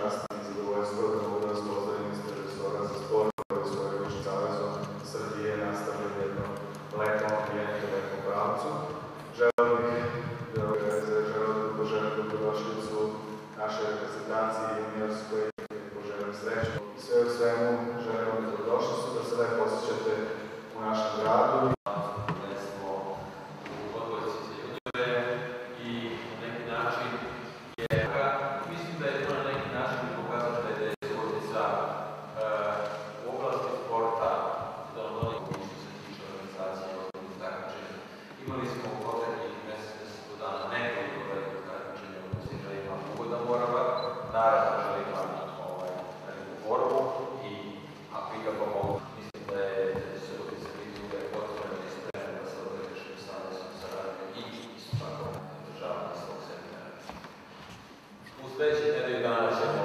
čast i zadovoljstvo da mogu da vas pozdravim ispred resora za sport koji su Odbojkaškim savezom Srbije nastavili u jednom lepom ambijentu, lepom pravcu. Želim poželim dobrodošlicu naše reprezentacije juniorskoj i poželim sreću. Sve u svemu želim vam dobrodošlicu da se lepo osjećate u našem gradu. Imali smo u proteklih mjesec dana nekoliko velikih takmičenja u kojima želimo ugodan boravak, naravno želimo veliku borbu i ako i kako mogu, mislim da je Subotica da je potrebno i spremno da se Odbojkaškim savezom saradnje i isto tako održavanje svog seminara. U sljedećih nedelju dana ćemo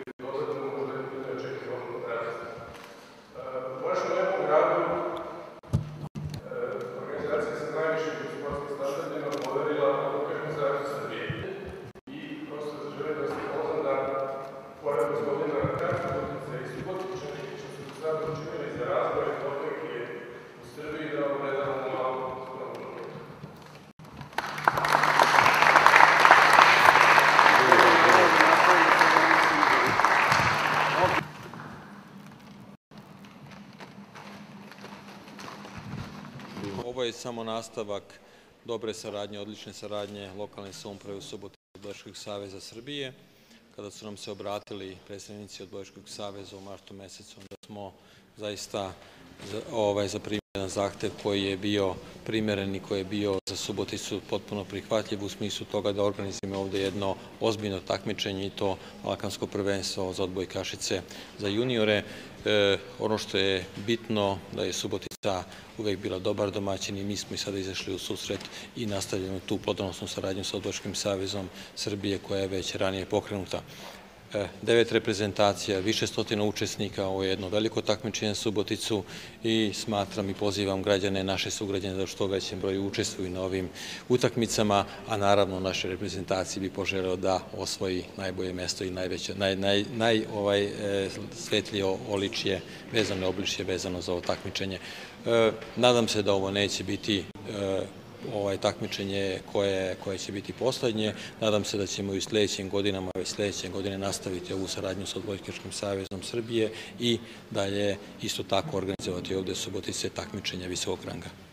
dodatno možda i neočekivano kontrasta. U našem lepom gradu organizacija sa najvišim sportskim standardima podarila Odbojkaški savez Srbije i prosto želim da se poznam da pored gospodina Odbojkaške i Subotičani što su sad učinili za razvoj odbojke u Srbiji da vam predamo malo odbojku. Ovo je samo nastavak dobre saradnje, odlične saradnje lokalne samouprave u Subotici i Odbojkaškog saveza Srbije. Kada su nam se obratili predstavnici Odbojkaškog saveza u martu mjesecu, onda smo zaista zaprimili jedan zahtev koji je bio primjeren i koji je bio za Suboticu potpuno prihvatljiv u smislu toga da organizujemo ovdje jedno ozbiljno takmičenje i to balkansko prvenstvo za odbojkašice za juniore. Ono što je bitno da je Subotica uvek bila dobar domaćin i mi smo i sada izašli u susret i nastavljamo tu plodonosnu saradnju sa Odbojkaškim savezom Srbije koja je već ranije pokrenuta. 9 reprezentacija, više stotina učesnika, ovo je jedno veliko takmičenje Suboticu i smatram i pozivam građane, naše sugrađane da što većem broju učestvuju na ovim utakmicama, a naravno naše reprezentacije bi poželeo da osvoji najbolje mjesto i najsvetlije oličje, vezano obličje, vezano za ovo takmičenje. Nadam se da ovo neće biti takmičenje koje će biti posljednje. Nadam se da ćemo i u sljedećem godine nastaviti ovu saradnju sa Odbojkaškim savezom Srbije i dalje isto tako organizovati ovdje Subotice takmičenja visokog ranga.